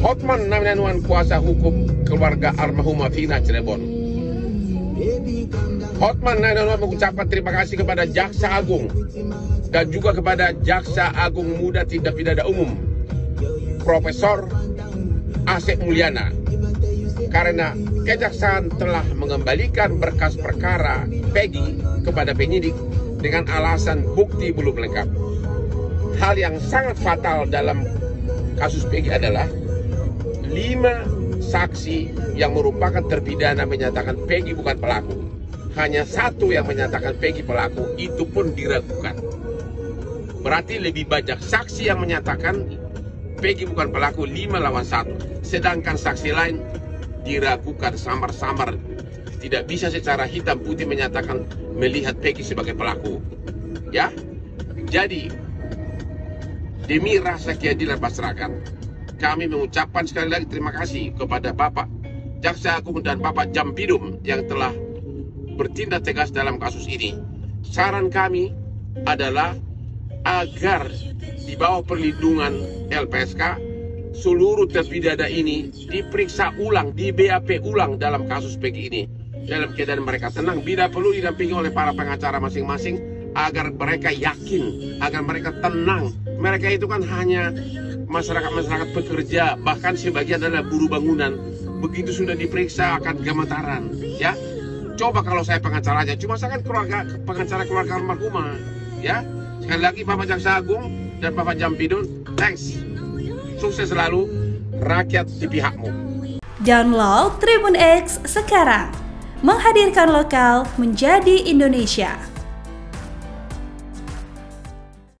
Hotman Naminanuan kuasa hukum keluarga almarhumah Vina Cirebon. Hotman Naminanuan mengucapkan terima kasih kepada Jaksa Agung dan juga kepada Jaksa Agung Muda Tindak Pidana Umum Profesor Asep Mulyana karena kejaksaan telah mengembalikan berkas perkara Pegi kepada penyidik dengan alasan bukti belum lengkap. Hal yang sangat fatal dalam kasus Pegi adalah 5 saksi yang merupakan terpidana menyatakan Pegi bukan pelaku. Hanya 1 yang menyatakan Pegi pelaku, itu pun diragukan. Berarti lebih banyak saksi yang menyatakan Pegi bukan pelaku 5-1. Sedangkan saksi lain diragukan samar-samar. Tidak bisa secara hitam putih menyatakan melihat Pegi sebagai pelaku. Ya, jadi demi rasa keadilan masyarakat, kami mengucapkan sekali lagi terima kasih kepada Bapak Jaksa Agung dan Bapak Jampidum yang telah bertindak tegas dalam kasus ini. Saran kami adalah agar di bawah perlindungan LPSK seluruh terpidana ini diperiksa ulang, di BAP ulang dalam kasus Pegi ini. Dalam keadaan mereka tenang, bila perlu didampingi oleh para pengacara masing-masing agar mereka yakin, agar mereka tenang. Mereka itu kan hanya masyarakat-masyarakat pekerja, bahkan sebagian adalah buruh bangunan. Begitu sudah diperiksa akan gemetaran, ya. Coba kalau saya pengacaranya, cuma saya kan pengacara keluarga almarhumah, ya. Sekali lagi Bapak Jaksa Agung dan Bapak Jampidun, thanks. Sukses selalu, rakyat di pihakmu. Download Tribun X sekarang. Menghadirkan lokal menjadi Indonesia.